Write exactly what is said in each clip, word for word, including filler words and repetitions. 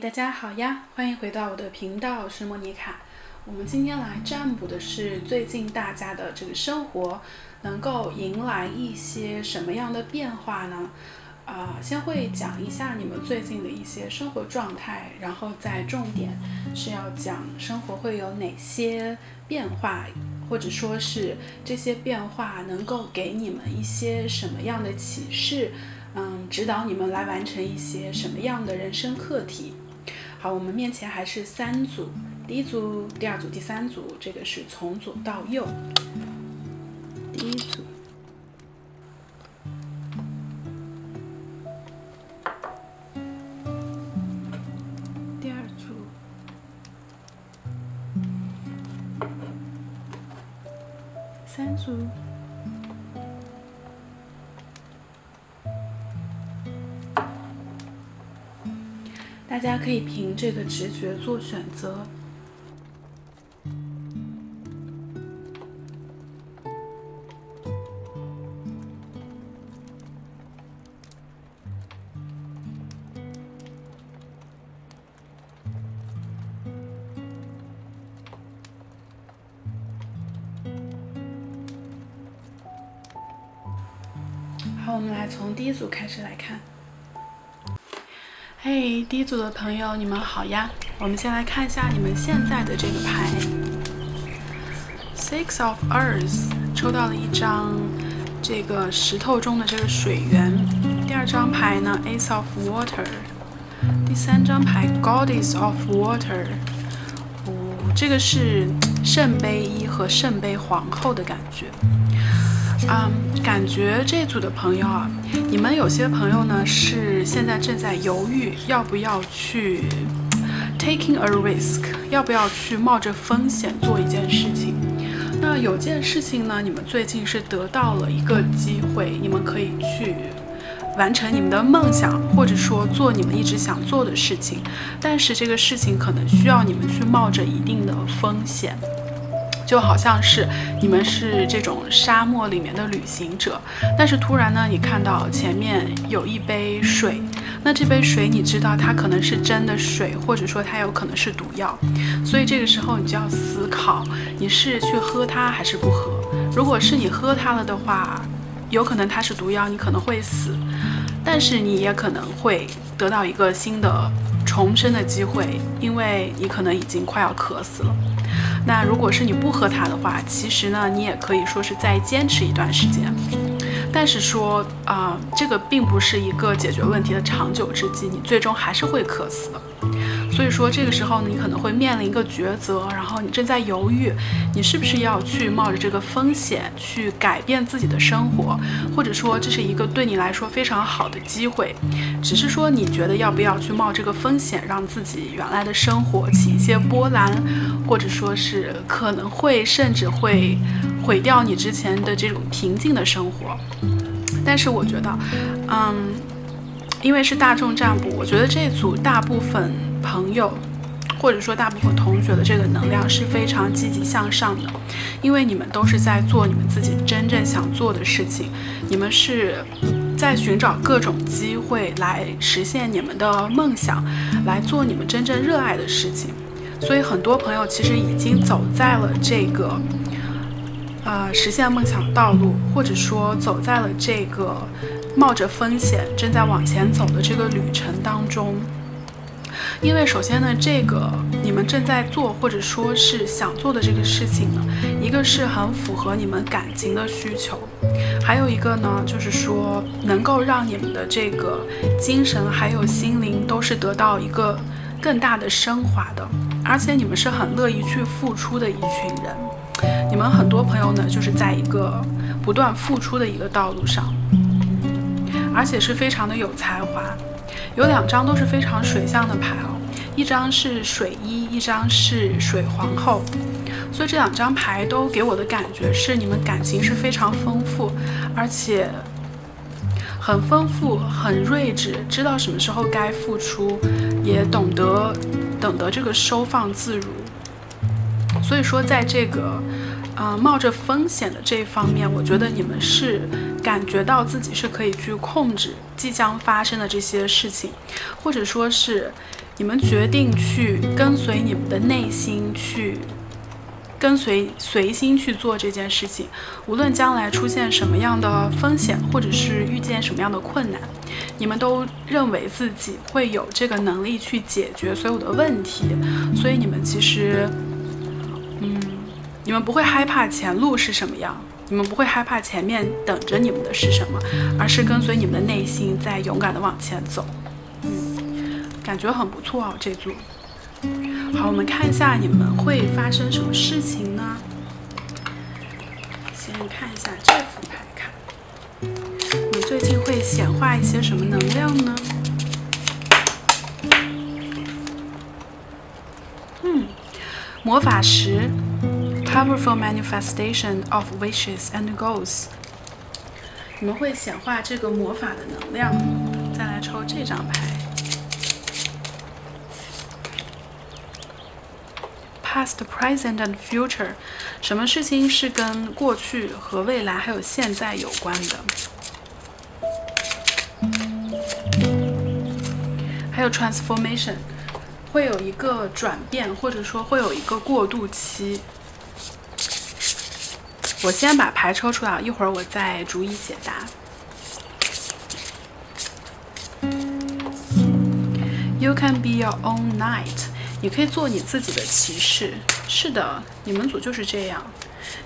大家好呀，欢迎回到我的频道，我是莫妮卡。我们今天来占卜的是最近大家的这个生活能够迎来一些什么样的变化呢？啊、呃，先会讲一下你们最近的一些生活状态，然后再重点是要讲生活会有哪些变化，或者说是这些变化能够给你们一些什么样的启示，嗯，指导你们来完成一些什么样的人生课题。 好，我们面前还是三组，第一组、第二组、第三组，这个是从左到右。第一组，第二组，三组，大家可以凭这个直觉做选择。好，我们来从第一组开始来看。 嘿， hey, 第一组的朋友，你们好呀！我们先来看一下你们现在的这个牌 ，Six of Earth， 抽到了一张这个石头中的这个水源。第二张牌呢 ，Ace of Water。第三张牌 ，Goddess of Water。哦，这个是圣杯一和圣杯皇后的感觉。 嗯， um, 感觉这组的朋友啊，你们有些朋友呢是现在正在犹豫要不要去 taking a risk， 要不要去冒着风险做一件事情。那有件事情呢，你们最近是得到了一个机会，你们可以去完成你们的梦想，或者说做你们一直想做的事情。但是这个事情可能需要你们去冒着一定的风险。 就好像是你们是这种沙漠里面的旅行者，但是突然呢，你看到前面有一杯水，那这杯水你知道它可能是真的水，或者说它有可能是毒药，所以这个时候你就要思考，你是去喝它还是不喝？如果是你喝它了的话，有可能它是毒药，你可能会死，但是你也可能会得到一个新的重生的机会，因为你可能已经快要渴死了。 那如果是你不喝它的话，其实呢，你也可以说是再坚持一段时间，但是说啊、呃，这个并不是一个解决问题的长久之计，你最终还是会渴死的。所以说这个时候你可能会面临一个抉择，然后你正在犹豫，你是不是要去冒着这个风险去改变自己的生活，或者说这是一个对你来说非常好的机会，只是说你觉得要不要去冒这个风险，让自己原来的生活起一些波澜。 或者说是可能会甚至会毁掉你之前的这种平静的生活，但是我觉得，嗯，因为是大众占卜，我觉得这组大部分朋友或者说大部分同学的这个能量是非常积极向上的，因为你们都是在做你们自己真正想做的事情，你们是在寻找各种机会来实现你们的梦想，来做你们真正热爱的事情。 所以很多朋友其实已经走在了这个，呃，实现梦想的道路，或者说走在了这个冒着风险正在往前走的这个旅程当中。因为首先呢，这个你们正在做或者说是想做的这个事情呢，一个是很符合你们感情的需求，还有一个呢，就是说能够让你们的这个精神还有心灵都是得到一个更大的升华的。 而且你们是很乐意去付出的一群人，你们很多朋友呢，就是在一个不断付出的一个道路上，而且是非常的有才华。有两张都是非常水象的牌哦，一张是水一，一张是水皇后，所以这两张牌都给我的感觉是你们感情是非常丰富，而且很丰富，很睿智，知道什么时候该付出，也懂得懂得这个收放自如。所以说，在这个啊、呃、冒着风险的这一方面，我觉得你们是感觉到自己是可以去控制即将发生的这些事情，或者说是你们决定去跟随你们的内心去。 跟随随心去做这件事情，无论将来出现什么样的风险，或者是遇见什么样的困难，你们都认为自己会有这个能力去解决所有的问题，所以你们其实，嗯，你们不会害怕前路是什么样，你们不会害怕前面等着你们的是什么，而是跟随你们的内心在勇敢地往前走。嗯，感觉很不错哦，这组。 好，我们看一下你们会发生什么事情呢？先看一下这副牌卡，你最近会显化一些什么能量呢？嗯，魔法石 ，Powerful Manifestation of Wishes and Goals。你们会显化这个魔法的能量。再来抽这张牌。 Past, present, and future， 什么事情是跟过去和未来还有现在有关的？还有 transformation， 会有一个转变，或者说会有一个过渡期。我先把牌抽出来，一会儿我再逐一解答。You can be your own knight. 你可以做你自己的骑士。是的，你们组就是这样，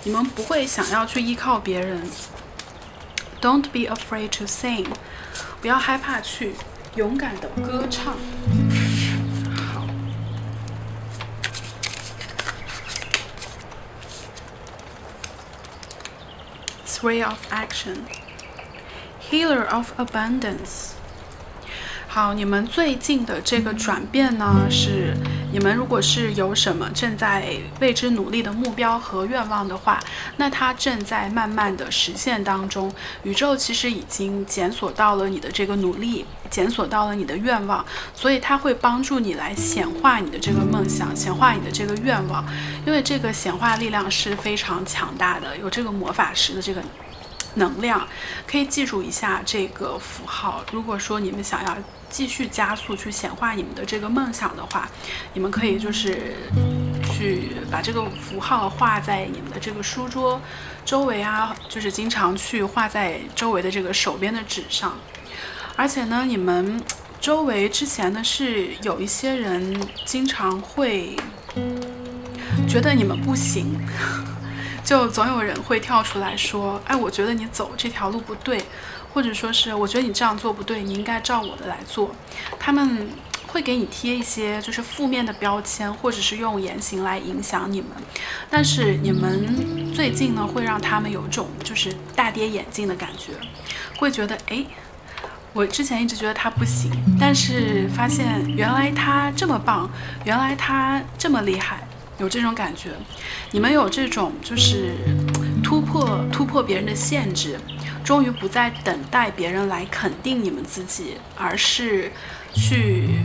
你们不会想要去依靠别人。Don't be afraid to sing， 不要害怕去勇敢的歌唱。好，Three of Action，Healer of Abundance。 好，你们最近的这个转变呢，是你们如果是有什么正在为之努力的目标和愿望的话，那它正在慢慢的实现当中。宇宙其实已经检索到了你的这个努力，检索到了你的愿望，所以它会帮助你来显化你的这个梦想，显化你的这个愿望。因为这个显化力量是非常强大的，有这个魔法石的这个能量，可以记住一下这个符号。如果说你们想要 继续加速去显化你们的这个梦想的话，你们可以就是去把这个符号画在你们的这个书桌周围啊，就是经常去画在周围的这个手边的纸上。而且呢，你们周围之前呢是有一些人经常会觉得你们不行，就总有人会跳出来说：“哎，我觉得你走这条路不对。” 或者说是，我觉得你这样做不对，你应该照我的来做。他们会给你贴一些就是负面的标签，或者是用言行来影响你们。但是你们最近呢，会让他们有种就是大跌眼镜的感觉，会觉得哎，我之前一直觉得他不行，但是发现原来他这么棒，原来他这么厉害，有这种感觉。你们有这种就是突破突破别人的限制。 终于不再等待别人来肯定你们自己，而是去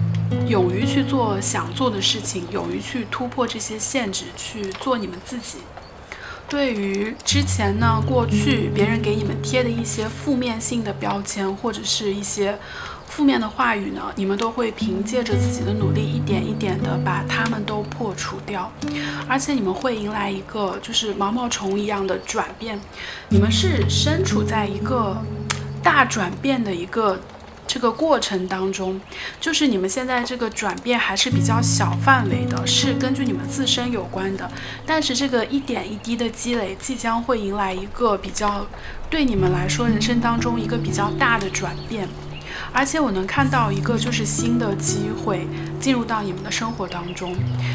勇于去做想做的事情，勇于去突破这些限制，去做你们自己。对于之前呢，过去别人给你们贴的一些负面性的标签，或者是一些负面的话语呢，你们都会凭借着自己的努力，一点一点的把它们都破除掉，而且你们会迎来一个就是毛毛虫一样的转变。你们是身处在一个大转变的一个这个过程当中，就是你们现在这个转变还是比较小范围的，是根据你们自身有关的，但是这个一点一滴的积累，即将会迎来一个比较对你们来说人生当中一个比较大的转变。 而且我能看到一个就是新的机会进入到你们的生活当中，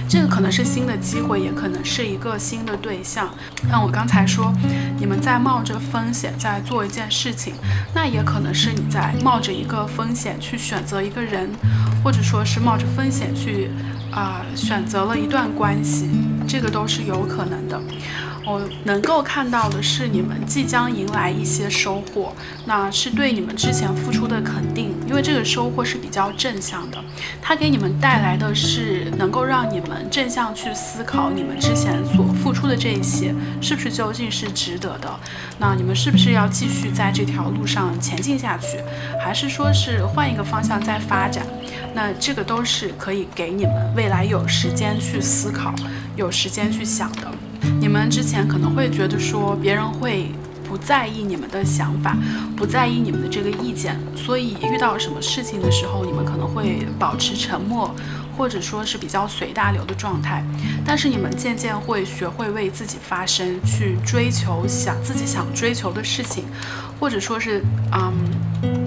这个可能是新的机会，也可能是一个新的对象。像我刚才说，你们在冒着风险在做一件事情，那也可能是你在冒着一个风险去选择一个人，或者说是冒着风险去啊、呃、选择了一段关系，这个都是有可能的。后能够看到的是你们即将迎来一些收获，那是对你们之前付出的肯定，因为这个收获是比较正向的，它给你们带来的是能够让你们正向去思考你们之前所付出的这一些是不是究竟是值得的，那你们是不是要继续在这条路上前进下去，还是说是换一个方向再发展，那这个都是可以给你们未来有时间去思考，有时间去想的。你们之前可能会觉得说别人会不在意你们的想法，不在意你们的这个意见，所以遇到什么事情的时候，你们可能会保持沉默，或者说是比较随大流的状态。但是你们渐渐会学会为自己发声，去追求想自己想追求的事情，或者说是嗯，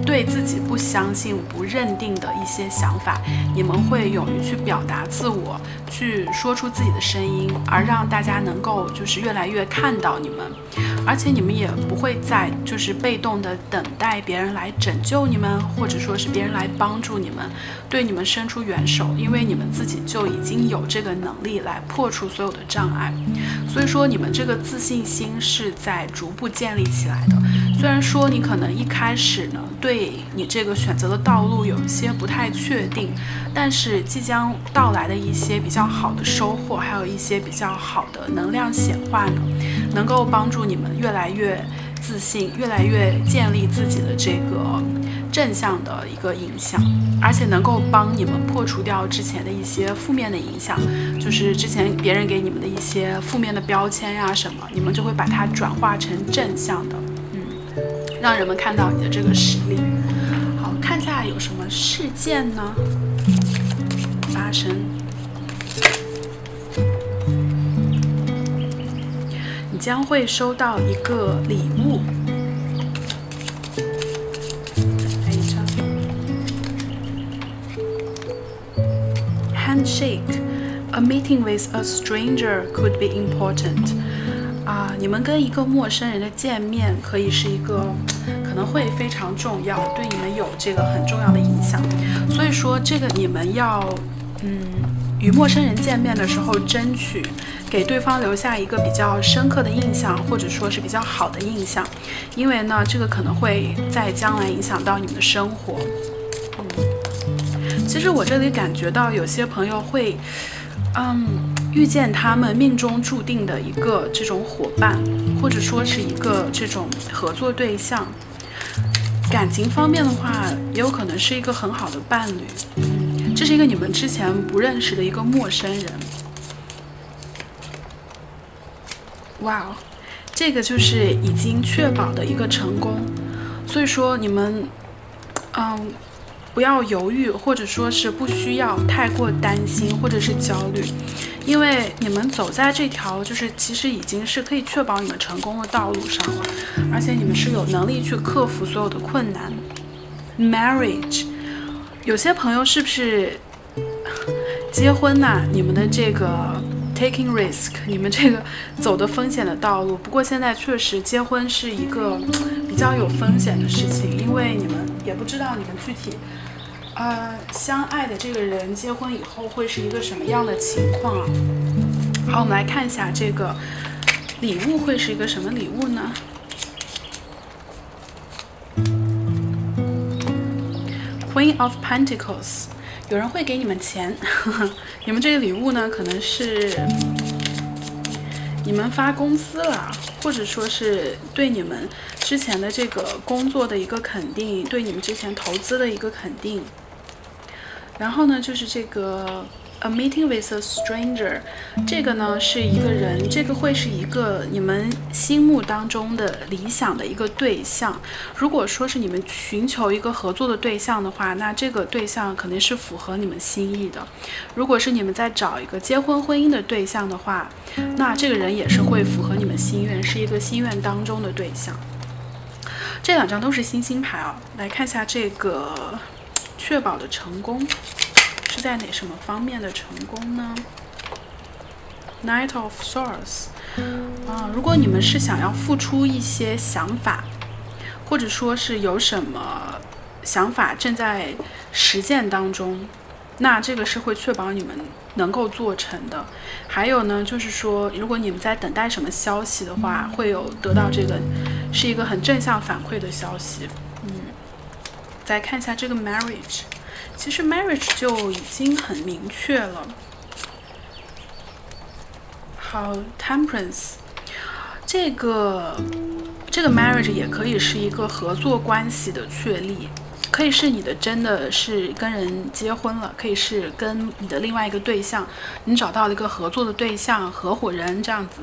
对自己不相信、不认定的一些想法，你们会勇于去表达自我，去说出自己的声音，而让大家能够就是越来越看到你们。而且你们也不会再就是被动的等待别人来拯救你们，或者说是别人来帮助你们，对你们伸出援手，因为你们自己就已经有这个能力来破除所有的障碍。所以说你们这个自信心是在逐步建立起来的。虽然说你可能一开始呢对你这个选择的道路有一些不太确定，但是即将到来的一些比较好的收获，还有一些比较好的能量显化呢，能够帮助你们越来越自信，越来越建立自己的这个正向的一个影响，而且能够帮你们破除掉之前的一些负面的影响，就是之前别人给你们的一些负面的标签呀、啊、什么，你们就会把它转化成正向的，嗯，让人们看到你的这个实力。好，看下来有什么事件呢发生？你将会收到一个礼物，来一张 handshake。A meeting with a stranger could be important。啊，你们跟一个陌生人的见面可以是一个，可能会非常重要，对你们有这个很重要的影响。所以说，这个你们要，嗯。与陌生人见面的时候，争取给对方留下一个比较深刻的印象，或者说是比较好的印象，因为呢，这个可能会在将来影响到你们的生活。嗯，其实我这里感觉到有些朋友会，嗯，遇见他们命中注定的一个这种伙伴，或者说是一个这种合作对象。感情方面的话，也有可能是一个很好的伴侣。嗯，这是一个你们之前不认识的一个陌生人。哇哦，这个就是已经确保的一个成功。所以说你们，嗯，不要犹豫，或者说是不需要太过担心或者是焦虑，因为你们走在这条就是其实已经是可以确保你们成功的道路上了，而且你们是有能力去克服所有的困难。Marriage。有些朋友是不是结婚呐、啊？你们的这个 taking risk， 你们这个走的风险的道路。不过现在确实结婚是一个比较有风险的事情，因为你们也不知道你们具体呃相爱的这个人结婚以后会是一个什么样的情况啊。好，我们来看一下这个礼物会是一个什么礼物呢？Queen of Pentacles， 有人会给你们钱，呵呵，你们这个礼物呢，可能是你们发工资了，或者说是对你们之前的这个工作的一个肯定，对你们之前投资的一个肯定。然后呢，就是这个 A meeting with a stranger， 这个呢是一个人，这个会是一个你们心目当中的理想的一个对象。如果说是你们寻求一个合作的对象的话，那这个对象肯定是符合你们心意的。如果是你们在找一个结婚婚姻的对象的话，那这个人也是会符合你们心愿，是一个心愿当中的对象。这两张都是星星牌啊，来看一下这个确保的成功。是在哪什么方面的成功呢 ？Knight of Swords， 啊，如果你们是想要付出一些想法，或者说是有什么想法正在实践当中，那这个是会确保你们能够做成的。还有呢，就是说，如果你们在等待什么消息的话，会有得到这个是一个很正向反馈的消息。嗯，再看一下这个 marriage， 其实 marriage 就已经很明确了。好 ，temperance， 这个这个 marriage 也可以是一个合作关系的确立。 可以是你的真的是跟人结婚了，可以是跟你的另外一个对象，你找到了一个合作的对象、合伙人这样子，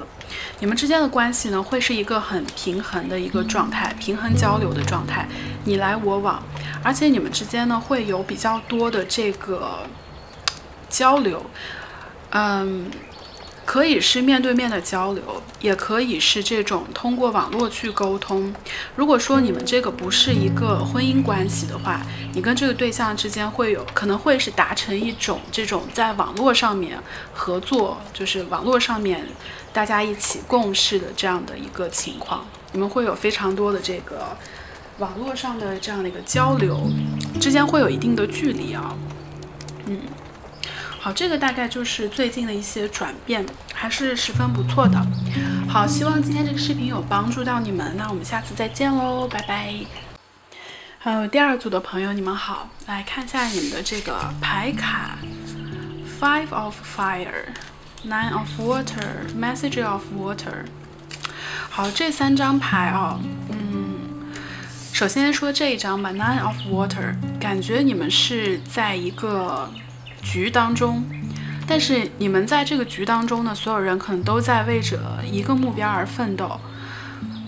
你们之间的关系呢会是一个很平衡的一个状态，平衡交流的状态，你来我往，而且你们之间呢会有比较多的这个交流，嗯。 可以是面对面的交流，也可以是这种通过网络去沟通。如果说你们这个不是一个婚姻关系的话，你跟这个对象之间会有可能会是达成一种这种在网络上面合作，就是网络上面大家一起共事的这样的一个情况。你们会有非常多的这个网络上的这样的一个交流，之间会有一定的距离啊，嗯。 好，这个大概就是最近的一些转变，还是十分不错的。好，希望今天这个视频有帮助到你们，那我们下次再见喽，拜拜。还有第二组的朋友，你们好，来看一下你们的这个牌卡 ：Five of Fire, Nine of Water, Message of Water。好，这三张牌啊、哦，嗯，首先说这一张吧 ，Nine of Water， 感觉你们是在一个。 局当中，但是你们在这个局当中呢，所有人可能都在为着一个目标而奋斗，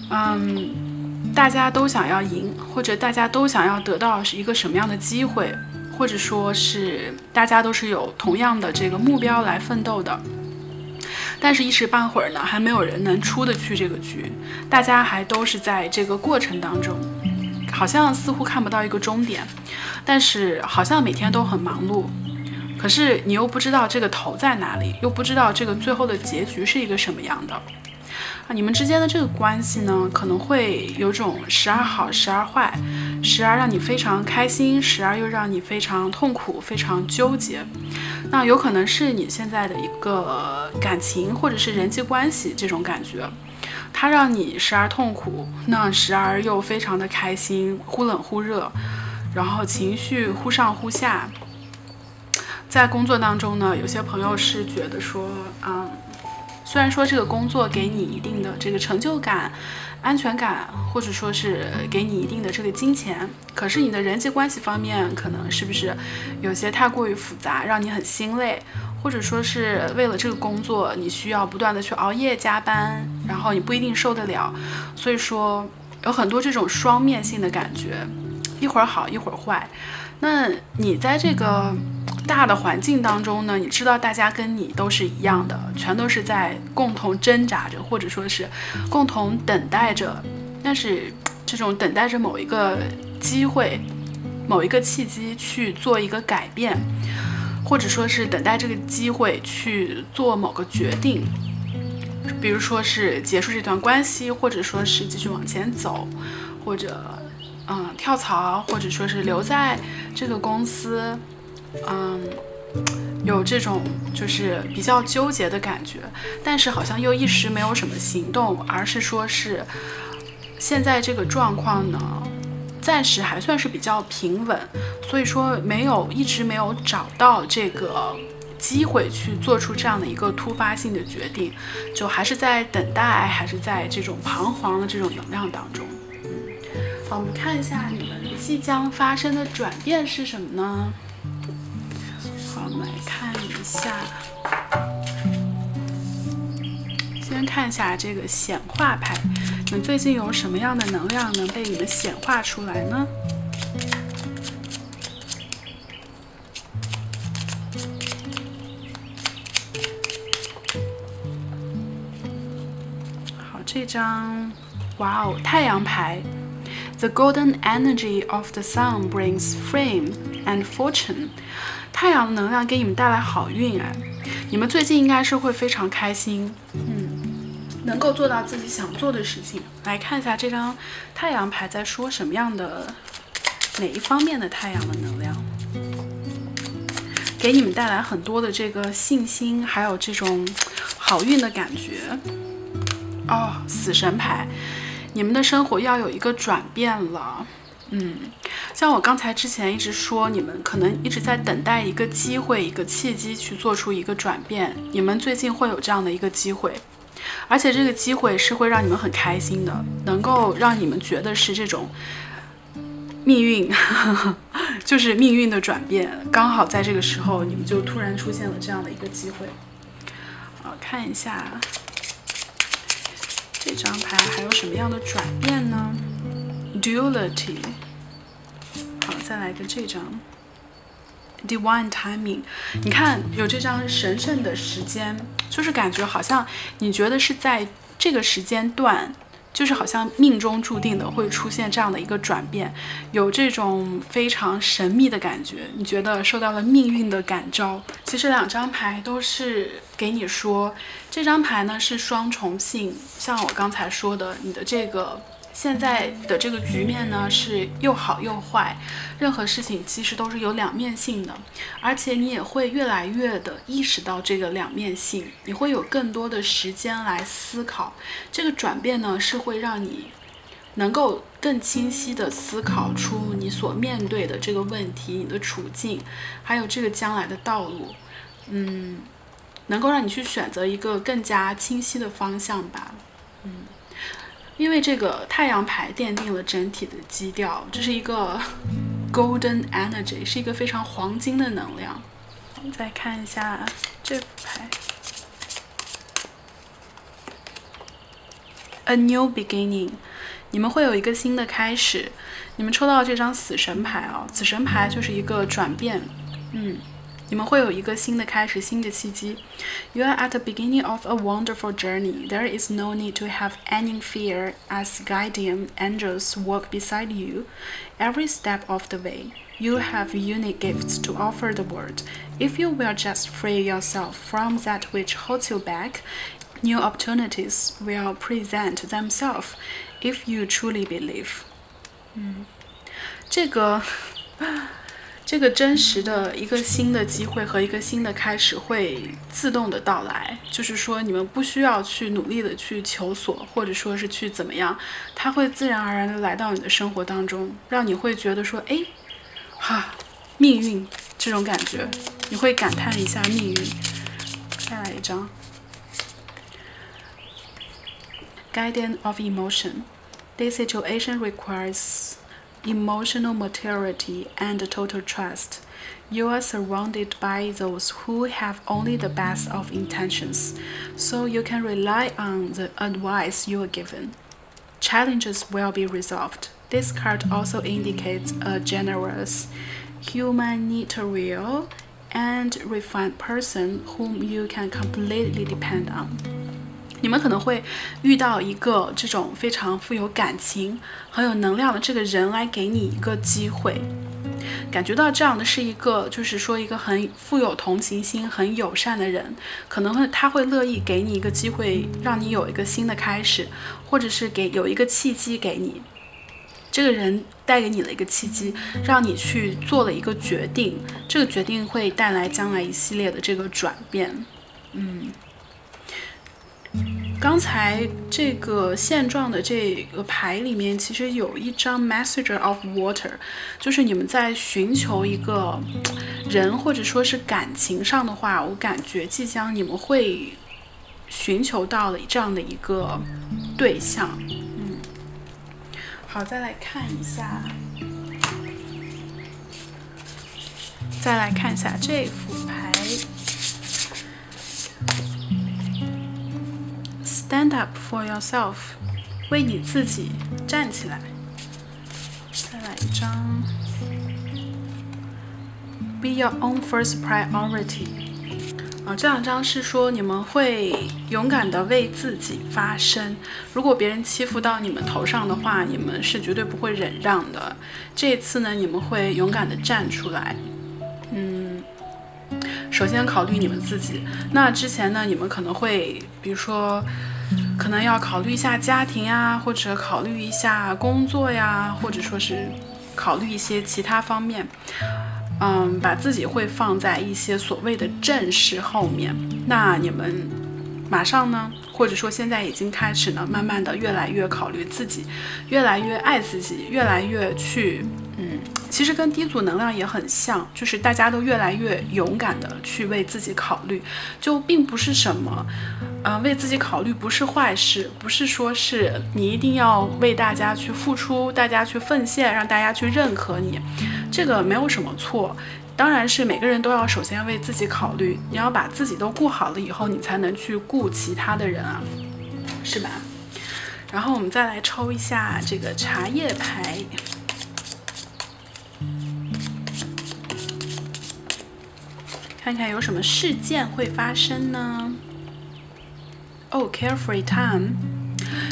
嗯，大家都想要赢，或者大家都想要得到是一个什么样的机会，或者说是大家都是有同样的这个目标来奋斗的，但是一时半会儿呢，还没有人能出得去这个局，大家还都是在这个过程当中。 好像似乎看不到一个终点，但是好像每天都很忙碌，可是你又不知道这个头在哪里，又不知道这个最后的结局是一个什么样的啊！你们之间的这个关系呢，可能会有种时而好，时而坏，时而让你非常开心，时而又让你非常痛苦、非常纠结。那有可能是你现在的一个感情或者是人际关系这种感觉。 它让你时而痛苦，那时而又非常的开心，忽冷忽热，然后情绪忽上忽下。在工作当中呢，有些朋友是觉得说，嗯，虽然说这个工作给你一定的这个成就感、安全感，或者说是给你一定的这个金钱，可是你的人际关系方面可能是不是有些太过于复杂，让你很心累。 或者说是为了这个工作，你需要不断的去熬夜加班，然后你不一定受得了，所以说有很多这种双面性的感觉，一会儿好一会儿坏。那你在这个大的环境当中呢，你知道大家跟你都是一样的，全都是在共同挣扎着，或者说是共同等待着，但是这种等待着某一个机会、某一个契机去做一个改变。 或者说是等待这个机会去做某个决定，比如说是结束这段关系，或者说是继续往前走，或者嗯跳槽，或者说是留在这个公司，嗯，有这种就是比较纠结的感觉，但是好像又一时没有什么行动，而是说是现在这个状况呢。 暂时还算是比较平稳，所以说没有一直没有找到这个机会去做出这样的一个突发性的决定，就还是在等待，还是在这种彷徨的这种能量当中。好，我们看一下你们即将发生的转变是什么呢？好，我们来看一下，先看一下这个显化牌。 你们最近有什么样的能量能被你们显化出来呢？好，这张，哇哦，太阳牌 ，The golden energy of the sun brings fame and fortune。太阳的能量给你们带来好运哎，你们最近应该是会非常开心，嗯。 能够做到自己想做的事情。来看一下这张太阳牌在说什么样的哪一方面的太阳的能量，给你们带来很多的这个信心，还有这种好运的感觉。哦，死神牌，你们的生活要有一个转变了。嗯，像我刚才之前一直说，你们可能一直在等待一个机会、一个契机去做出一个转变。你们最近会有这样的一个机会。 而且这个机会是会让你们很开心的，能够让你们觉得是这种命运，呵呵就是命运的转变。刚好在这个时候，你们就突然出现了这样的一个机会。好，看一下这张牌还有什么样的转变呢 ？Duality。好，再来一个这张 Divine Timing。你看，有这张神圣的时间。 就是感觉好像你觉得是在这个时间段，就是好像命中注定的会出现这样的一个转变，有这种非常神秘的感觉。你觉得受到了命运的感召。其实两张牌都是给你说，这张牌呢是双重性，像我刚才说的，你的这个现在的这个局面呢是又好又坏，任何事情其实都是有两面性的。 而且你也会越来越的意识到这个两面性，你会有更多的时间来思考。这个转变呢，是会让你能够更清晰的思考出你所面对的这个问题、你的处境，还有这个将来的道路。嗯，能够让你去选择一个更加清晰的方向吧。嗯，因为这个太阳牌奠定了整体的基调，这是一个。 Golden energy 是一个非常黄金的能量。我们再看一下这副牌 ，A new beginning， 你们会有一个新的开始。你们抽到这张死神牌啊、哦，死神牌就是一个转变，嗯，你们会有一个新的开始，新的契机。You are at the beginning of a wonderful journey. There is no need to have any fear, as guardian angels walk beside you. Every step of the way, you have unique gifts to offer the world. If you will just free yourself from that which holds you back, new opportunities will present themselves if you truly believe. 嗯，这个这个真实的一个新的机会和一个新的开始会自动的到来，就是说你们不需要去努力的去求索，或者说是去怎么样，它会自然而然的来到你的生活当中，让你会觉得说，哎，哈，命运这种感觉，你会感叹一下命运。再来一张 ，Guardian of Emotion. This situation requires emotional maturity and total trust. You are surrounded by those who have only the best of intentions, so you can rely on the advice you are given. Challenges will be resolved. This card also indicates a generous, humanitarian, and refined person whom you can completely depend on. 你们可能会遇到一个这种非常富有感情、很有能量的这个人来给你一个机会，感觉到这样的是一个，就是说一个很富有同情心、很友善的人，可能会他会乐意给你一个机会，让你有一个新的开始，或者是给有一个契机给你。这个人带给你了一个契机，让你去做了一个决定，这个决定会带来将来一系列的这个转变，嗯。 刚才这个现状的这个牌里面，其实有一张 Messenger of Water， 就是你们在寻求一个人或者说是感情上的话，我感觉即将你们会寻求到了这样的一个对象。嗯，好，再来看一下，再来看一下这副牌。 Stand up for yourself， 为你自己站起来。再来一张。Be your own first priority。啊、哦，这两张是说你们会勇敢的为自己发声。如果别人欺负到你们头上的话，你们是绝对不会忍让的。这次呢，你们会勇敢的站出来。嗯。 首先考虑你们自己。那之前呢，你们可能会，比如说，可能要考虑一下家庭啊，或者考虑一下工作呀，或者说是考虑一些其他方面。嗯，把自己会放在一些所谓的正事后面。那你们马上呢，或者说现在已经开始呢，慢慢的越来越考虑自己，越来越爱自己，越来越去嗯，其实跟低组能量也很像，就是大家都越来越勇敢的去为自己考虑，就并不是什么，呃，为自己考虑不是坏事，不是说是你一定要为大家去付出，大家去奉献，让大家去认可你，这个没有什么错。当然是每个人都要首先为自己考虑，你要把自己都顾好了以后，你才能去顾其他的人啊，是吧？然后我们再来抽一下这个茶叶牌。看看有什么事件会发生呢？哦、oh, ，carefree time，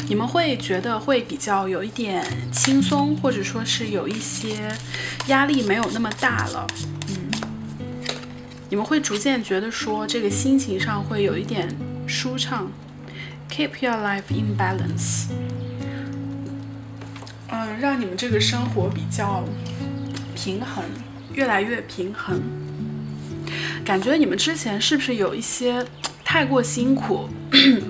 你们会觉得会比较有一点轻松，或者说是有一些压力没有那么大了。嗯，你们会逐渐觉得说这个心情上会有一点舒畅。Keep your life in balance， 嗯，让你们这个生活比较平衡，越来越平衡。感觉你们之前是不是有一些太过辛苦，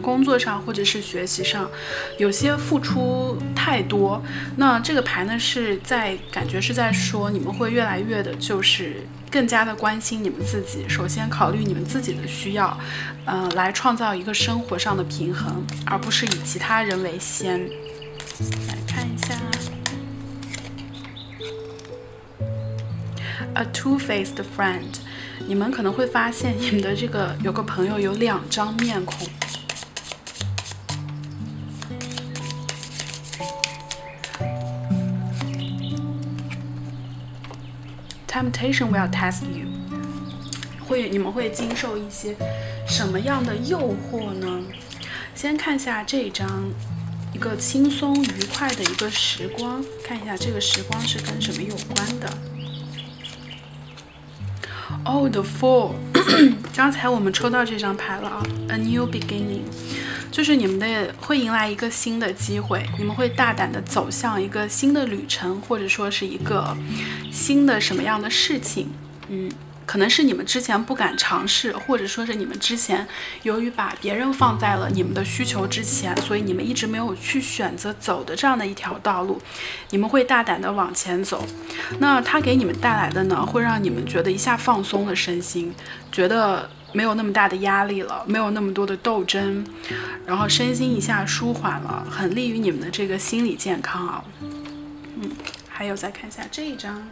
工作上或者是学习上有些付出太多，那这个牌呢是在感觉是在说你们会越来越的就是更加的关心你们自己，首先考虑你们自己的需要，呃，来创造一个生活上的平衡，而不是以其他人为先。来看一下 A two-faced friend，你们可能会发现你们的这个有个朋友有两张面孔。Temptation will test you， 会你们会经受一些什么样的诱惑呢？先看一下这一张，一个轻松愉快的一个时光，看一下这个时光是跟什么有关的。Oh, the Fool， 刚才我们抽到这张牌了啊 ，A new beginning， 就是你们的会迎来一个新的机会，你们会大胆的走向一个新的旅程，或者说是一个新的什么样的事情，嗯，可能是你们之前不敢尝试，或者说是你们之前由于把别人放在了你们的需求之前，所以你们一直没有去选择走的这样的一条道路，你们会大胆的往前走。那它给你们带来的呢，会让你们觉得一下放松了身心，觉得没有那么大的压力了，没有那么多的斗争，然后身心一下舒缓了，很利于你们的这个心理健康啊。嗯，还有再看一下这一张。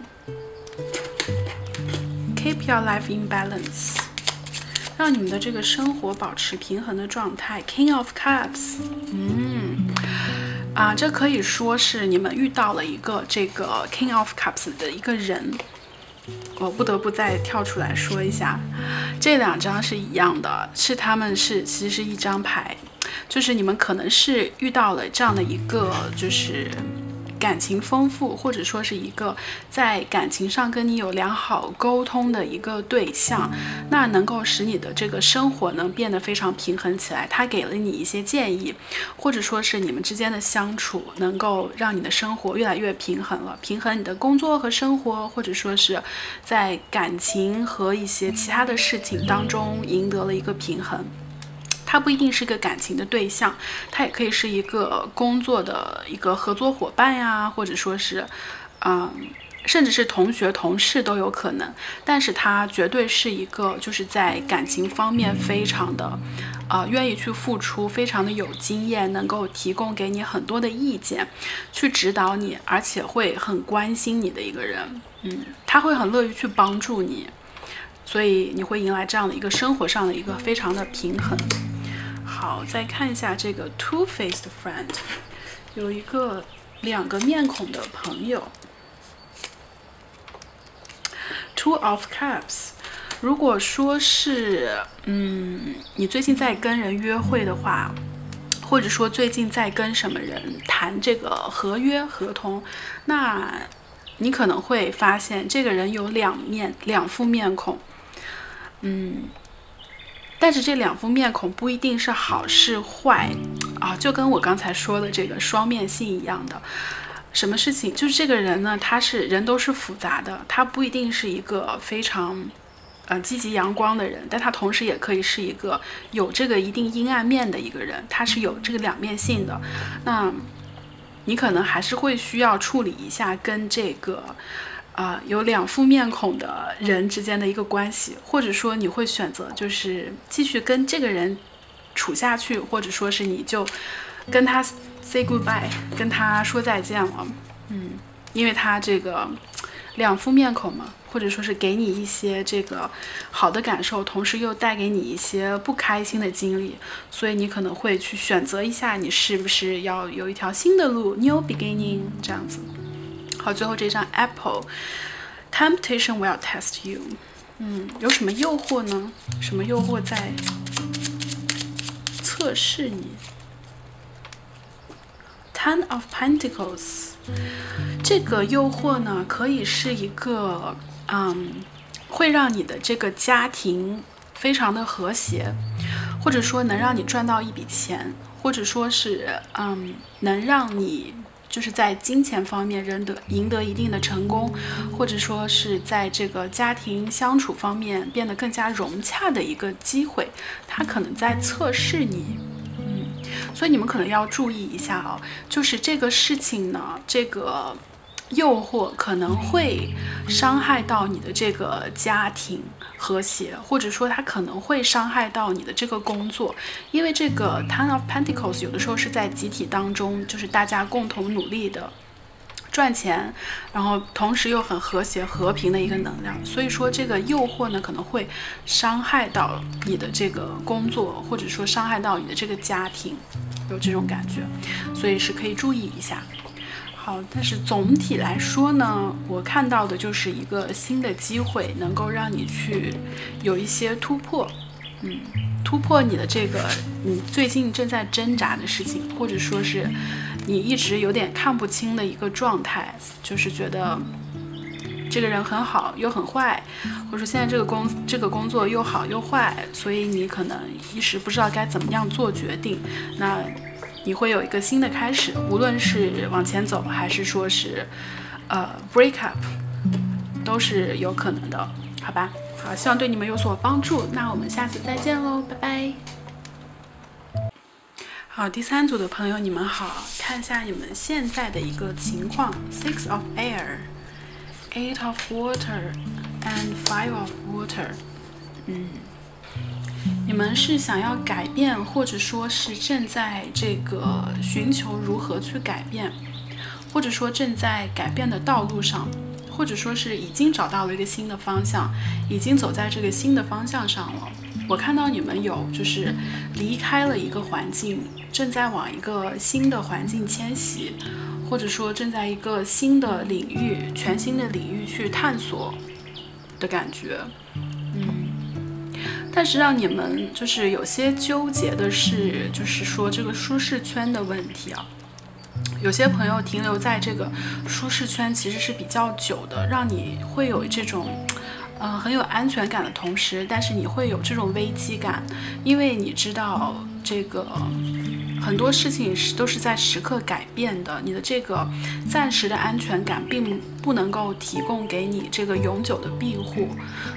Keep your life in balance， 让你们的这个生活保持平衡的状态。King of Cups， 嗯，啊，这可以说是你们遇到了一个这个 King of Cups 的一个人。我不得不再跳出来说一下，这两张是一样的，是他们是其实是一张牌，就是你们可能是遇到了这样的一个就是。感情丰富，或者说是一个在感情上跟你有良好沟通的一个对象，那能够使你的这个生活呢变得非常平衡起来。他给了你一些建议，或者说是你们之间的相处能够让你的生活越来越平衡了，平衡你的工作和生活，或者说是在感情和一些其他的事情当中赢得了一个平衡。它不一定是个感情的对象，它也可以是一个工作的一个合作伙伴呀，或者说是，嗯，甚至是同学、同事都有可能。但是它绝对是一个，就是在感情方面非常的，呃，愿意去付出，非常的有经验，能够提供给你很多的意见，去指导你，而且会很关心你的一个人。嗯，他会很乐于去帮助你，所以你会迎来这样的一个生活上的一个非常的平衡。好，再看一下这个 two-faced friend， 有一个两个面孔的朋友。Two of Cups， 如果说是嗯，你最近在跟人约会的话，或者说最近在跟什么人谈这个合约合同，那你可能会发现这个人有两面两副面孔，嗯。但是这两副面孔不一定是好是坏啊，就跟我刚才说的这个双面性一样的，什么事情？就是这个人呢，他是人都是复杂的，他不一定是一个非常，呃，积极阳光的人，但他同时也可以是一个有这个一定阴暗面的一个人，他是有这个两面性的。那你可能还是会需要处理一下跟这个，啊、呃，有两副面孔的人之间的一个关系，或者说你会选择就是继续跟这个人处下去，或者说是你就跟他 say goodbye， 跟他说再见了，嗯，因为他这个两副面孔嘛，或者说是给你一些这个好的感受，同时又带给你一些不开心的经历，所以你可能会去选择一下，你是不是要有一条新的路 ，new beginning 这样子。好，最后这张 Apple，Temptation will test you， 嗯，有什么诱惑呢？什么诱惑在测试你？Ten of Pentacles， 这个诱惑呢，可以是一个，嗯，会让你的这个家庭非常的和谐，或者说能让你赚到一笔钱，或者说是，嗯，能让你就是在金钱方面赢得赢得一定的成功，或者说是在这个家庭相处方面变得更加融洽的一个机会，它可能在测试你。所以你们可能要注意一下啊、哦，就是这个事情呢，这个诱惑可能会伤害到你的这个家庭和谐，或者说它可能会伤害到你的这个工作，因为这个 Ten of Pentacles 有的时候是在集体当中，就是大家共同努力的赚钱，然后同时又很和谐和平的一个能量，所以说这个诱惑呢可能会伤害到你的这个工作，或者说伤害到你的这个家庭，有这种感觉，所以是可以注意一下。好，但是总体来说呢，我看到的就是一个新的机会，能够让你去有一些突破，嗯，突破你的这个你最近正在挣扎的事情，或者说是你一直有点看不清的一个状态，就是觉得这个人很好又很坏，或者说现在这个工这个工作又好又坏，所以你可能一时不知道该怎么样做决定。那你会有一个新的开始，无论是往前走还是说是呃 break up， 都是有可能的，好吧？好，希望对你们有所帮助。那我们下次再见喽，拜拜。好，第三组的朋友，你们好，看一下你们现在的一个情况。Six of Air, Eight of Water, and Five of Water。嗯，你们是想要改变，或者说是正在这个寻求如何去改变，或者说正在改变的道路上，或者说是已经找到了一个新的方向，已经走在这个新的方向上了。我看到你们有就是离开了一个环境，正在往一个新的环境迁徙，或者说正在一个新的领域、全新的领域去探索的感觉。嗯，但是让你们就是有些纠结的是，就是说这个舒适圈的问题啊。有些朋友停留在这个舒适圈其实是比较久的，让你会有这种嗯、呃，很有安全感的同时，但是你会有这种危机感，因为你知道这个很多事情是都是在时刻改变的，你的这个暂时的安全感并不能够提供给你这个永久的庇护，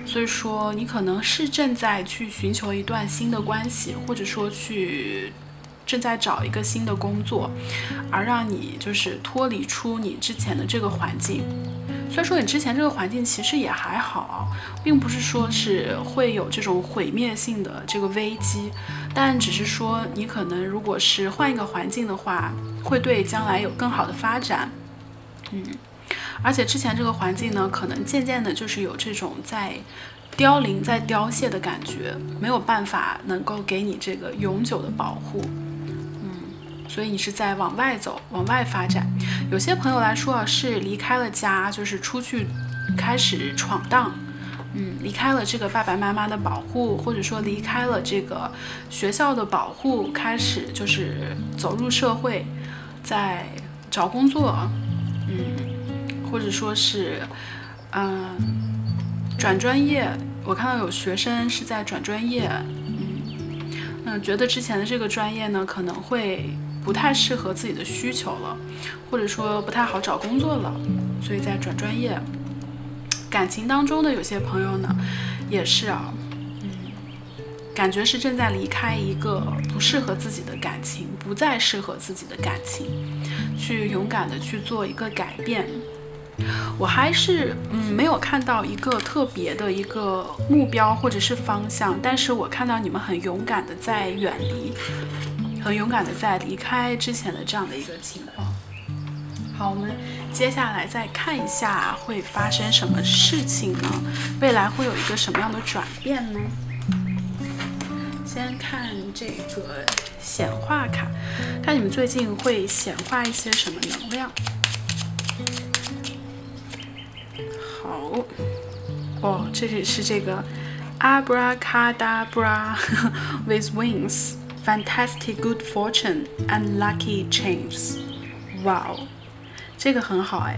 所以说你可能是正在去寻求一段新的关系，或者说去正在找一个新的工作，而让你就是脱离出你之前的这个环境。虽然说你之前这个环境其实也还好，并不是说是会有这种毁灭性的这个危机，但只是说你可能如果是换一个环境的话，会对将来有更好的发展。嗯，而且之前这个环境呢，可能渐渐的就是有这种在凋零、在凋谢的感觉，没有办法能够给你这个永久的保护。所以你是在往外走，往外发展。有些朋友来说啊，是离开了家，就是出去开始闯荡，嗯，离开了这个爸爸妈妈的保护，或者说离开了这个学校的保护，开始就是走入社会，在找工作，嗯，或者说是嗯、呃、转专业。我看到有学生是在转专业，嗯，那觉得之前的这个专业呢，可能会不太适合自己的需求了，或者说不太好找工作了，所以在转专业。感情当中的有些朋友呢，也是啊，嗯，感觉是正在离开一个不适合自己的感情，不再适合自己的感情，去勇敢的去做一个改变。我还是嗯没有看到一个特别的一个目标或者是方向，但是我看到你们很勇敢的在远离，很勇敢的在离开之前的这样的一个情况。好，我们接下来再看一下会发生什么事情呢？未来会有一个什么样的转变呢？先看这个显化卡，看你们最近会显化一些什么能量。好，哦，这里是这个 Abracadabra with wings, fantastic good fortune and lucky changes。哇哦，这个很好哎，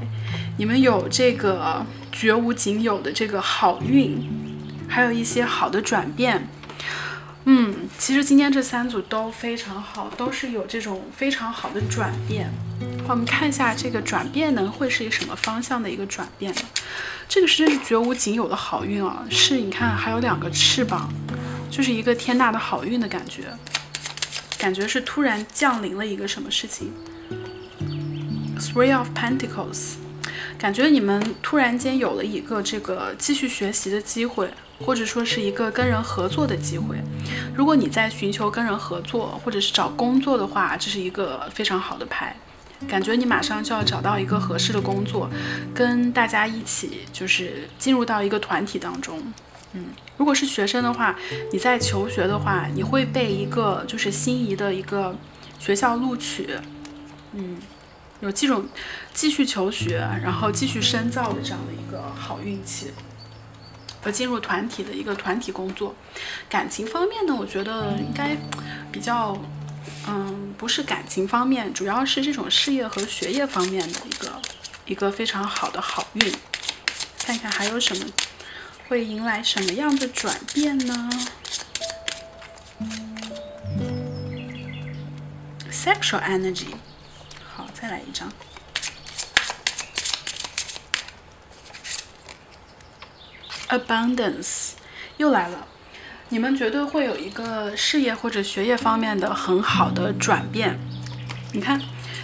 你们有这个绝无仅有的这个好运，还有一些好的转变。嗯，其实今天这三组都非常好，都是有这种非常好的转变。好，我们看一下这个转变呢，会是什么方向的一个转变呢？这个是真是绝无仅有的好运啊！是，你看还有两个翅膀，就是一个天大的好运的感觉，感觉是突然降临了一个什么事情。Three of Pentacles， 感觉你们突然间有了一个这个继续学习的机会，或者说是一个跟人合作的机会。如果你在寻求跟人合作或者是找工作的话，这是一个非常好的牌，感觉你马上就要找到一个合适的工作，跟大家一起就是进入到一个团体当中。嗯，如果是学生的话，你在求学的话，你会被一个就是心仪的一个学校录取。嗯，有这种继续求学然后继续深造的这样的一个好运气，而进入团体的一个团体工作。感情方面呢，我觉得应该比较嗯不是感情方面，主要是这种事业和学业方面的一个一个非常好的好运。看一看还有什么会迎来什么样的转变呢？ Sexual energy，再来一张。Abundance 又来了，你们绝对会有一个事业或者学业方面的很好的转变。你看，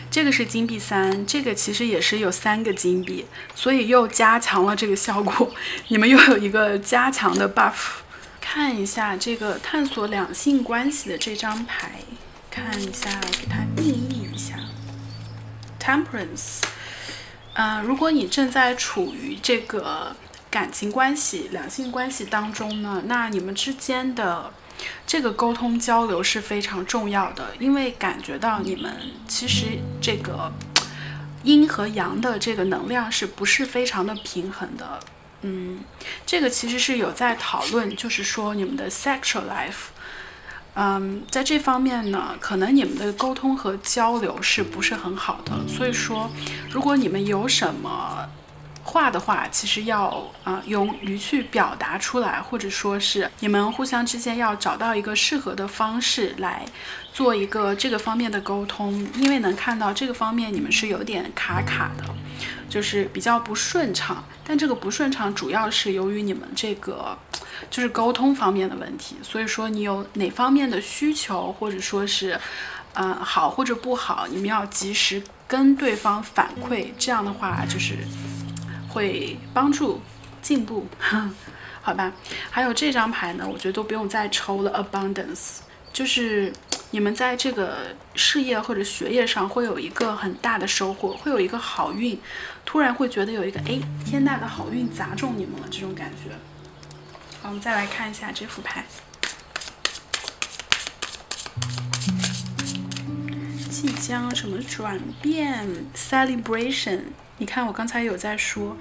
这个是金币三，这个其实也是有三个金币，所以又加强了这个效果，你们又有一个加强的 buff。看一下这个探索两性关系的这张牌，看一下给它定义一下。Temperance， 嗯、呃，如果你正在处于这个感情关系、两性关系当中呢，那你们之间的这个沟通交流是非常重要的，因为感觉到你们其实这个阴和阳的这个能量是不是非常的平衡的？嗯，这个其实是有在讨论，就是说你们的 sexual life。嗯，在这方面呢，可能你们的沟通和交流是不是很好的？所以说，如果你们有什么话的话，其实要啊、呃、勇于去表达出来，或者说是你们互相之间要找到一个适合的方式来做一个这个方面的沟通，因为能看到这个方面你们是有点卡卡的，就是比较不顺畅。但这个不顺畅主要是由于你们这个。就是沟通方面的问题，所以说你有哪方面的需求，或者说是，呃，好或者不好，你们要及时跟对方反馈，这样的话就是会帮助进步，好吧？还有这张牌呢，我觉得都不用再抽了。Abundance 就是你们在这个事业或者学业上会有一个很大的收获，会有一个好运，突然会觉得有一个哎天大的好运砸中你们了这种感觉。好，我们再来看一下这副牌，即将什么转变 ？Celebration， 你看我刚才有在说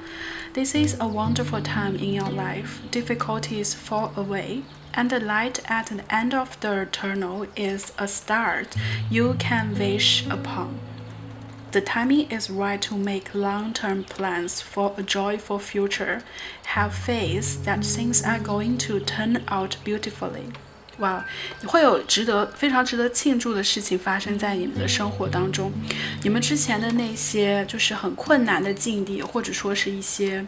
，This is a wonderful time in your life. Difficulties fall away, and the light at the end of the tunnel is a star you can wish upon. The timing is right to make long-term plans for a joyful future. Have faith that things are going to turn out beautifully. 哇，会有值得非常值得庆祝的事情发生在你们的生活当中。你们之前的那些就是很困难的境地，或者说是一些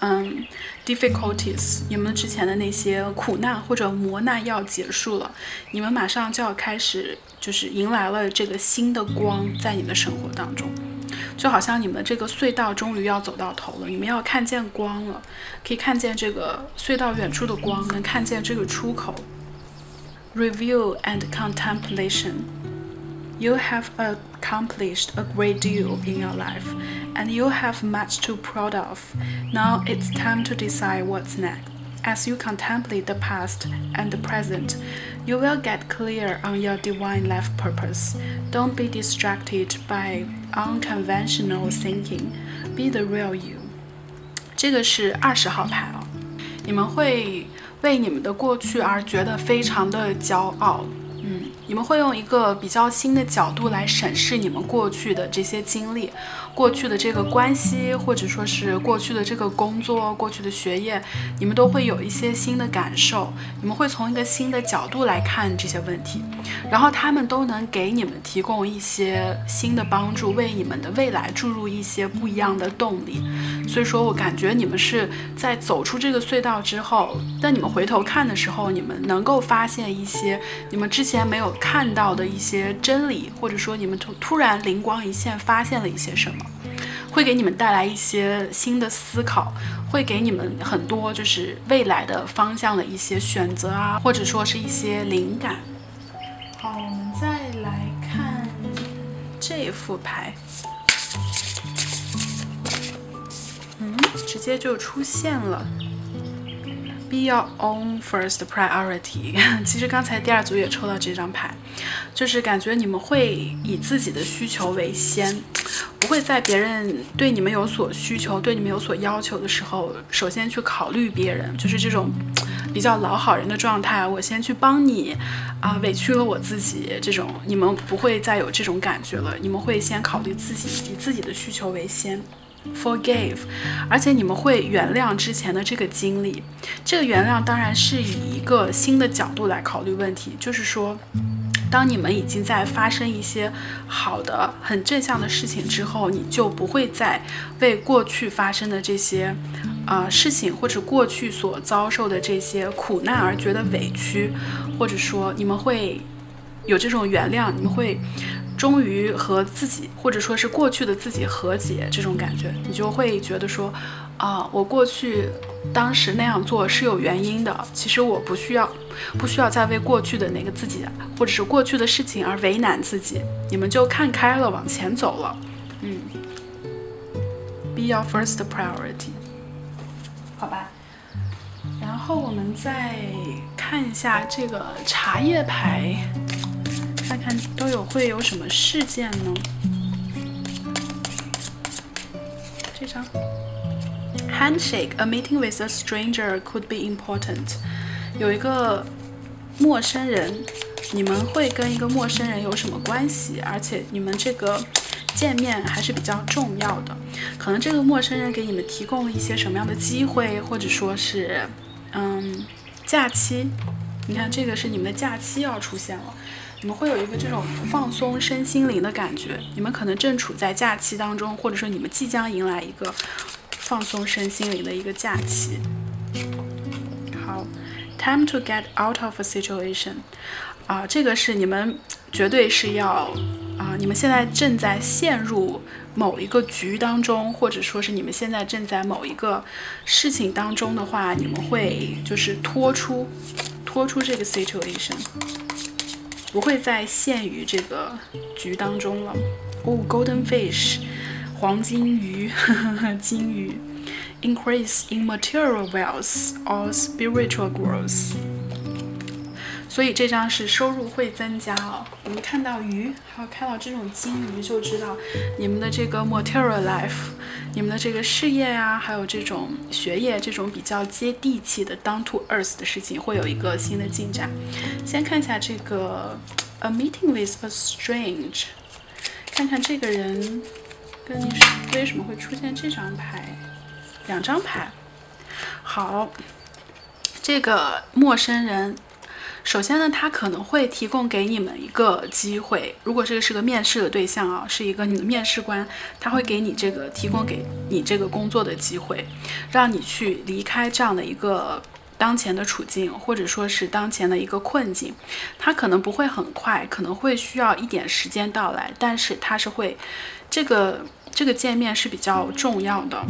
嗯 difficulties， 你们之前的那些苦难或者磨难要结束了，你们马上就要开始就是迎来了这个新的光在你们的生活当中。就好像你们这个隧道终于要走到头了，你们要看见光了，可以看见这个隧道远处的光，能看见这个出口。Review and contemplation. You have accomplished a great deal in your life, and you have much to be proud of. Now it's time to decide what's next. As you contemplate the past and the present, you will get clear on your divine life purpose. Don't be distracted by unconventional thinking. Be the real you. 这个是二十号牌啊，你们会为你们的过去而觉得非常的骄傲。嗯，你们会用一个比较新的角度来审视你们过去的这些经历，过去的这个关系，或者说是过去的这个工作，过去的学业，你们都会有一些新的感受，你们会从一个新的角度来看这些问题，然后他们都能给你们提供一些新的帮助，为你们的未来注入一些不一样的动力。所以说我感觉你们是在走出这个隧道之后，但你们回头看的时候，你们能够发现一些你们之前没有看到的一些真理，或者说你们突然灵光一现发现了一些什么，会给你们带来一些新的思考，会给你们很多就是未来的方向的一些选择啊，或者说是一些灵感。好，我们再来看这副牌，嗯，直接就出现了。Be your own first priority。 其实刚才第二组也抽到这张牌，就是感觉你们会以自己的需求为先，不会在别人对你们有所需求，对你们有所要求的时候首先去考虑别人，就是这种比较老好人的状态，我先去帮你啊、呃，委屈了我自己，这种你们不会再有这种感觉了，你们会先考虑自己，以自己的需求为先。Forgive， 而且你们会原谅之前的这个经历，这个原谅当然是以一个新的角度来考虑问题，就是说当你们已经在发生一些好的很正向的事情之后，你就不会再为过去发生的这些呃事情或者过去所遭受的这些苦难而觉得委屈，或者说你们会有这种原谅，你们会终于和自己或者说是过去的自己和解，这种感觉你就会觉得说啊、呃，我过去当时那样做是有原因的，其实我不需要不需要再为过去的那个自己或者是过去的事情而为难自己，你们就看开了，往前走了。嗯 Be your first priority。 好吧，然后我们再看一下这个茶叶牌，看看都有会有什么事件呢？这张 handshake, a meeting with a stranger could be important。 有一个陌生人，你们会跟一个陌生人有什么关系？而且你们这个见面还是比较重要的。可能这个陌生人给你们提供了一些什么样的机会，或者说是嗯假期。你看，这个是你们的假期要出现了。你们会有一个这种放松身心灵的感觉，你们可能正处在假期当中，或者说你们即将迎来一个放松身心灵的一个假期。好 ，time to get out of a situation， 啊、呃，这个是你们绝对是要啊、呃，你们现在正在陷入某一个局当中，或者说是你们现在正在某一个事情当中的话，你们会就是脱出脱出这个 situation。不会再陷于这个局当中了。哦 ，golden fish， 黄金鱼，呵呵金鱼。Increase in material wealth or spiritual growth。所以这张是收入会增加哦。我们看到鱼，还有看到这种金鱼，就知道你们的这个 material life， 你们的这个事业啊，还有这种学业，这种比较接地气的 down to earth 的事情，会有一个新的进展。先看一下这个 a meeting with a stranger， 看看这个人跟你为什么会出现这张牌，两张牌。好，这个陌生人首先呢，他可能会提供给你们一个机会，如果这个是个面试的对象啊，是一个你的面试官，他会给你这个提供给你这个工作的机会，让你去离开这样的一个当前的处境，或者说是当前的一个困境。他可能不会很快，可能会需要一点时间到来，但是他是会，这个这个见面是比较重要的。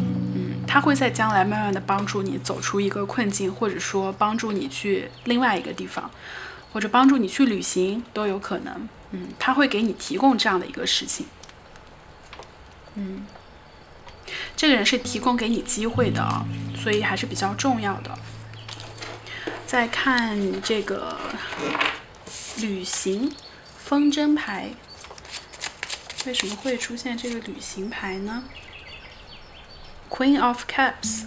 他会在将来慢慢的帮助你走出一个困境，或者说帮助你去另外一个地方，或者帮助你去旅行都有可能。嗯，他会给你提供这样的一个事情。嗯，这个人是提供给你机会的啊，所以还是比较重要的。再看这个旅行风筝牌，为什么会出现这个旅行牌呢？Queen of Cups。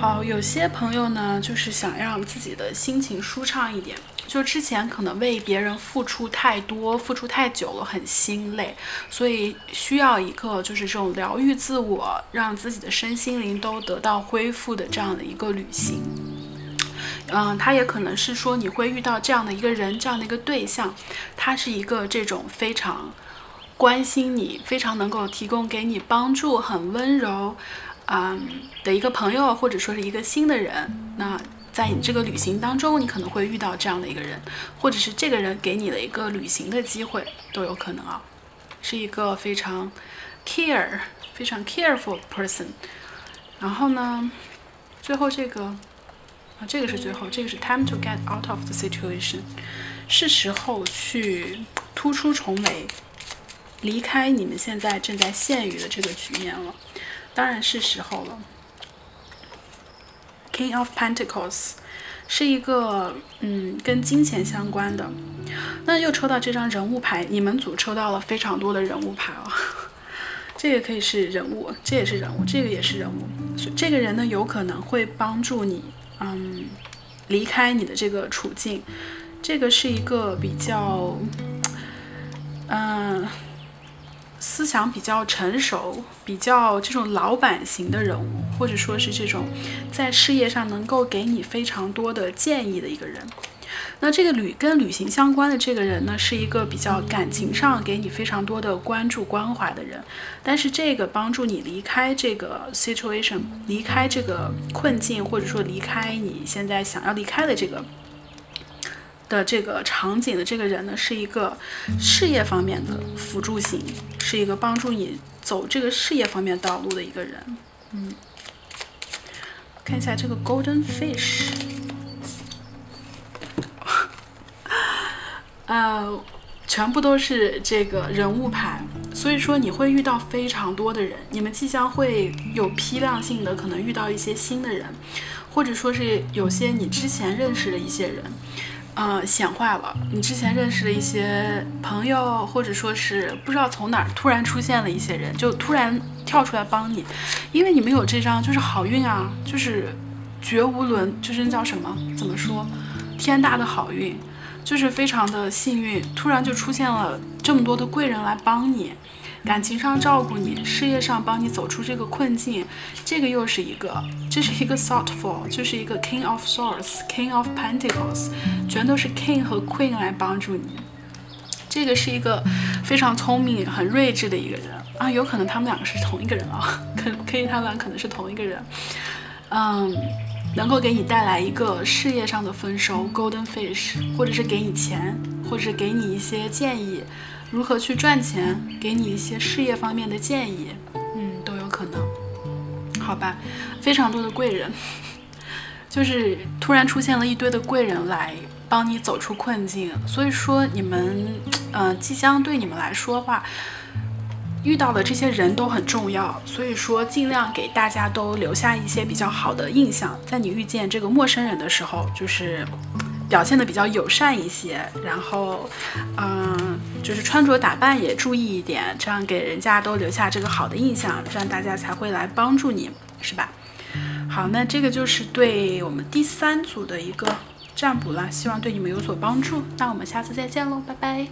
好，有些朋友呢，就是想让自己的心情舒畅一点，就之前可能为别人付出太多，付出太久了，很心累，所以需要一个就是这种疗愈自我，让自己的身心灵都得到恢复的这样的一个旅行。嗯，他也可能是说你会遇到这样的一个人，这样的一个对象，他是一个这种非常关心你，非常能够提供给你帮助，很温柔，嗯的一个朋友，或者说是一个新的人。那在你这个旅行当中，你可能会遇到这样的一个人，或者是这个人给你的一个旅行的机会都有可能啊。是一个非常 care 非常 careful person。 然后呢，最后这个啊，这个是最后这个是 time to get out of the situation， 是时候去突出重围，离开你们现在正在陷于的这个局面了，当然是时候了。King of Pentacles 是一个嗯跟金钱相关的。那又抽到这张人物牌，你们组抽到了非常多的人物牌哦。这个可以是人物，这也是人物，这个也是人物。所以这个人呢，有可能会帮助你嗯离开你的这个处境。这个是一个比较嗯。思想比较成熟，比较这种老板型的人物，或者说是这种在事业上能够给你非常多的建议的一个人。那这个旅跟旅行相关的这个人呢，是一个比较感情上给你非常多的关注关怀的人，但是这个帮助你离开这个 situation， 离开这个困境，或者说离开你现在想要离开的这个的这个场景的这个人呢，是一个事业方面的辅助型，是一个帮助你走这个事业方面道路的一个人。嗯，看一下这个 Golden Fish。 呃，全部都是这个人物牌，所以说你会遇到非常多的人，你们即将会有批量性的可能遇到一些新的人，或者说是有些你之前认识的一些人呃，显化了你之前认识的一些朋友，或者说是不知道从哪儿突然出现了一些人，就突然跳出来帮你，因为你们有这张就是好运啊，就是绝无伦，就是叫什么怎么说，天大的好运，就是非常的幸运，突然就出现了这么多的贵人来帮你，感情上照顾你，事业上帮你走出这个困境。这个又是一个，这是一个 thoughtful， 就是一个 King of Swords， King of Pentacles， 全都是 King 和 Queen 来帮助你。这个是一个非常聪明、很睿智的一个人啊，有可能他们两个是同一个人啊，可可以他们俩可能是同一个人。嗯，能够给你带来一个事业上的丰收 ，Golden Fish， 或者是给你钱，或者是给你一些建议。如何去赚钱，给你一些事业方面的建议，嗯，都有可能，好吧？非常多的贵人，就是突然出现了一堆的贵人来帮你走出困境，所以说你们，呃，即将对你们来说的话，遇到的这些人都很重要，所以说尽量给大家都留下一些比较好的印象，在你遇见这个陌生人的时候，就是表现得比较友善一些，然后，嗯、呃，就是穿着打扮也注意一点，这样给人家都留下这个好的印象，这样大家才会来帮助你，是吧？好，那这个就是对我们第三组的一个占卜啦，希望对你们有所帮助。那我们下次再见喽，拜拜。